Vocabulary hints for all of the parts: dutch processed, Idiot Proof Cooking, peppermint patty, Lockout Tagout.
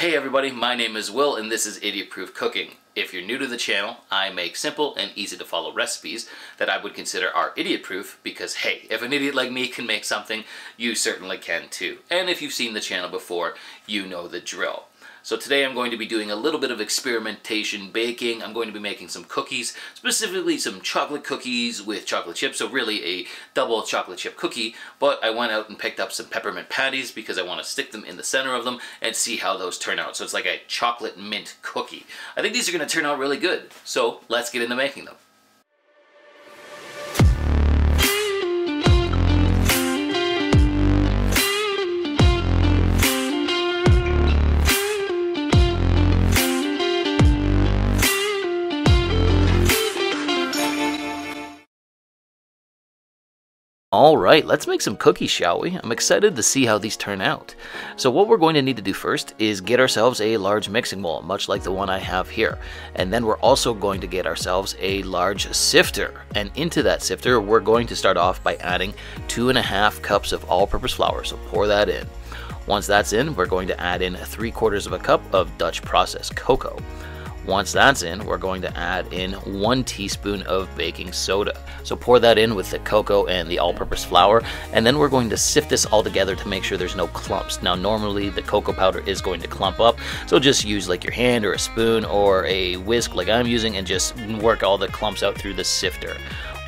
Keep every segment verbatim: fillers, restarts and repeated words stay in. Hey everybody, my name is Will and this is Idiot Proof Cooking. If you're new to the channel, I make simple and easy to follow recipes that I would consider are idiot proof because hey, if an idiot like me can make something, you certainly can too. And if you've seen the channel before, you know the drill. So today I'm going to be doing a little bit of experimentation baking. I'm going to be making some cookies, specifically some chocolate cookies with chocolate chips, so really a double chocolate chip cookie, but I went out and picked up some peppermint patties because I want to stick them in the center of them and see how those turn out. So it's like a chocolate mint cookie. I think these are going to turn out really good, so let's get into making them. Alright, let's make some cookies, shall we? I'm excited to see how these turn out. So what we're going to need to do first is get ourselves a large mixing bowl, much like the one I have here. And then we're also going to get ourselves a large sifter. And into that sifter, we're going to start off by adding two and a half cups of all-purpose flour, so pour that in. Once that's in, we're going to add in three quarters of a cup of Dutch processed cocoa. Once that's in, we're going to add in one teaspoon of baking soda. So pour that in with the cocoa and the all-purpose flour, and then we're going to sift this all together to make sure there's no clumps. Now normally the cocoa powder is going to clump up, so just use like your hand or a spoon or a whisk like I'm using and just work all the clumps out through the sifter.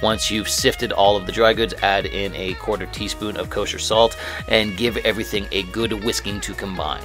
Once you've sifted all of the dry goods, add in a quarter teaspoon of kosher salt and give everything a good whisking to combine.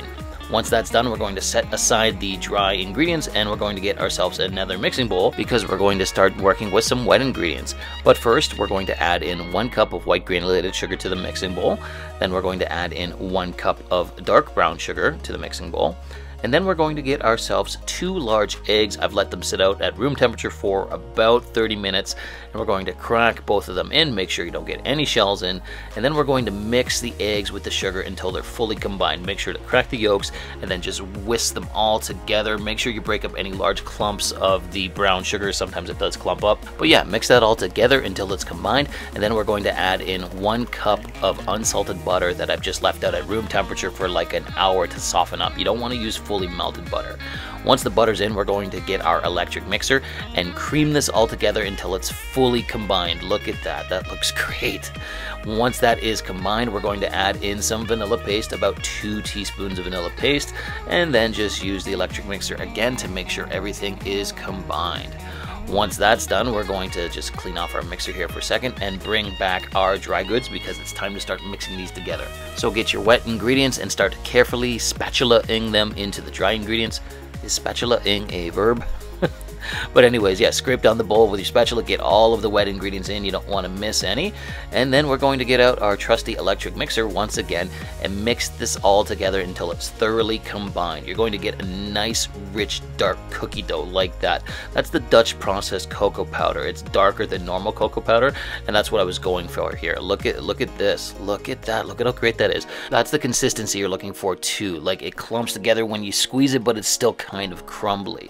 Once that's done, we're going to set aside the dry ingredients and we're going to get ourselves another mixing bowl because we're going to start working with some wet ingredients. But first, we're going to add in one cup of white granulated sugar to the mixing bowl. Then we're going to add in one cup of dark brown sugar to the mixing bowl. And then we're going to get ourselves two large eggs. I've let them sit out at room temperature for about thirty minutes. And we're going to crack both of them in, make sure you don't get any shells in. And then we're going to mix the eggs with the sugar until they're fully combined. Make sure to crack the yolks and then just whisk them all together. Make sure you break up any large clumps of the brown sugar. Sometimes it does clump up. But yeah, mix that all together until it's combined. And then we're going to add in one cup of unsalted butter that I've just left out at room temperature for like an hour to soften up. You don't want to use full fully melted butter. Once the butter's in, we're going to get our electric mixer and cream this all together until it's fully combined. Look at that, that looks great. Once that is combined, we're going to add in some vanilla paste, about two teaspoons of vanilla paste, and then just use the electric mixer again to make sure everything is combined. Once that's done, we're going to just clean off our mixer here for a second and bring back our dry goods because it's time to start mixing these together. So get your wet ingredients and start carefully spatula-ing them into the dry ingredients. Is spatula-ing a verb? But anyways, yeah, scrape down the bowl with your spatula, get all of the wet ingredients in, you don't want to miss any. And then we're going to get out our trusty electric mixer once again and mix this all together until it's thoroughly combined. You're going to get a nice, rich, dark cookie dough like that. That's the Dutch processed cocoa powder. It's darker than normal cocoa powder, and that's what I was going for here. Look at look at this, look at that, look at how great that is. That's the consistency you're looking for too. Like it clumps together when you squeeze it, but it's still kind of crumbly.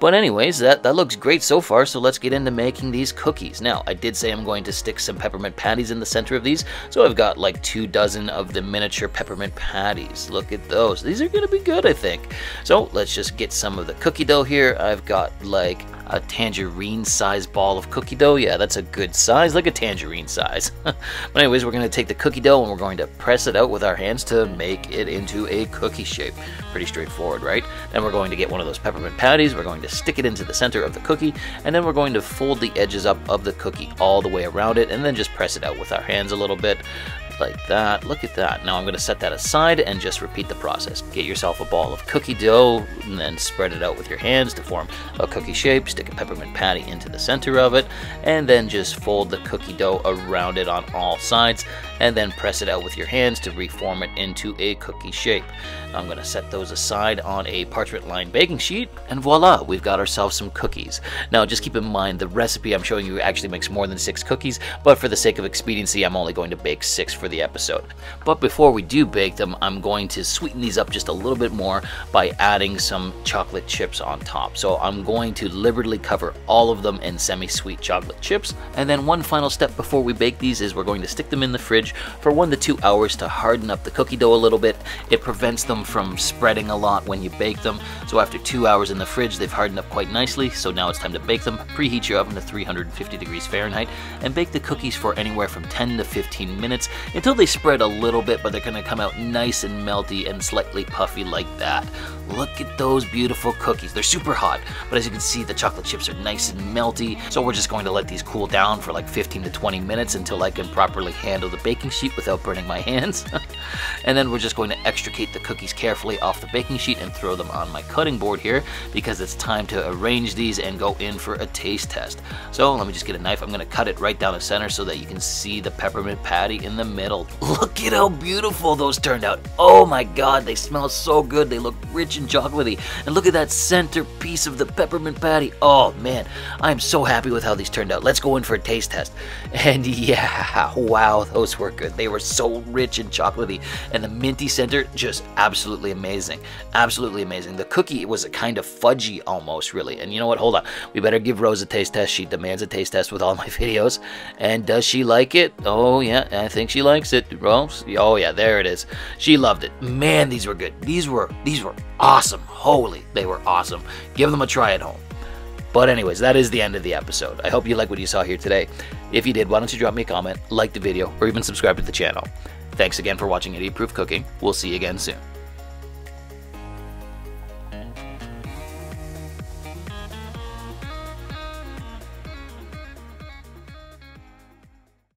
But anyways, that, that looks great so far, so let's get into making these cookies. Now, I did say I'm going to stick some peppermint patties in the center of these, so I've got like two dozen of the miniature peppermint patties. Look at those. These are going to be good, I think. So let's just get some of the cookie dough here. I've got like a tangerine size ball of cookie dough. Yeah, that's a good size, like a tangerine size. But anyways, we're going to take the cookie dough and we're going to press it out with our hands to make it into a cookie shape. Pretty straightforward, right? Then we're going to get one of those peppermint patties. We're going to stick it into the center of the cookie, and then we're going to fold the edges up of the cookie all the way around it, and then just press it out with our hands a little bit. Like that. Look at that. Now I'm going to set that aside and just repeat the process. Get yourself a ball of cookie dough and then spread it out with your hands to form a cookie shape. Stick a peppermint patty into the center of it and then just fold the cookie dough around it on all sides and then press it out with your hands to reform it into a cookie shape. Now I'm going to set those aside on a parchment lined baking sheet, and voila, we've got ourselves some cookies. Now just keep in mind the recipe I'm showing you actually makes more than six cookies, but for the sake of expediency I'm only going to bake six for the episode. But before we do bake them, I'm going to sweeten these up just a little bit more by adding some chocolate chips on top. So I'm going to liberally cover all of them in semi-sweet chocolate chips. And then one final step before we bake these is we're going to stick them in the fridge for one to two hours to harden up the cookie dough a little bit. It prevents them from spreading a lot when you bake them. So after two hours in the fridge, they've hardened up quite nicely. So now it's time to bake them. Preheat your oven to three hundred fifty degrees Fahrenheit and bake the cookies for anywhere from ten to fifteen minutes until they spread a little bit, but they're gonna come out nice and melty and slightly puffy like that. Look at those beautiful cookies. They're super hot, but as you can see, the chocolate chips are nice and melty. So we're just going to let these cool down for like fifteen to twenty minutes until I can properly handle the baking sheet without burning my hands. And then we're just going to extricate the cookies carefully off the baking sheet and throw them on my cutting board here because it's time to arrange these and go in for a taste test. So let me just get a knife. I'm gonna cut it right down the center so that you can see the peppermint patty in the middle. Look at how beautiful those turned out. Oh my God, they smell so good. They look rich and chocolatey. And look at that center piece of the peppermint patty. Oh man, I'm so happy with how these turned out. Let's go in for a taste test. And yeah, wow, those were good. They were so rich and chocolatey. And the minty center, just absolutely amazing. Absolutely amazing. The cookie was a kind of fudgy almost, really. And you know what, hold on. We better give Rose a taste test. She demands a taste test with all my videos. And does she like it? Oh yeah, I think she likes it. Rose? Oh yeah, there it is. She loved it. Man, these were good. These were, these were awesome. Holy, they were awesome. Give them a try at home. But anyways, that is the end of the episode. I hope you like what you saw here today. If you did, why don't you drop me a comment, like the video, or even subscribe to the channel. Thanks again for watching Idiot Proof Cooking. We'll see you again soon.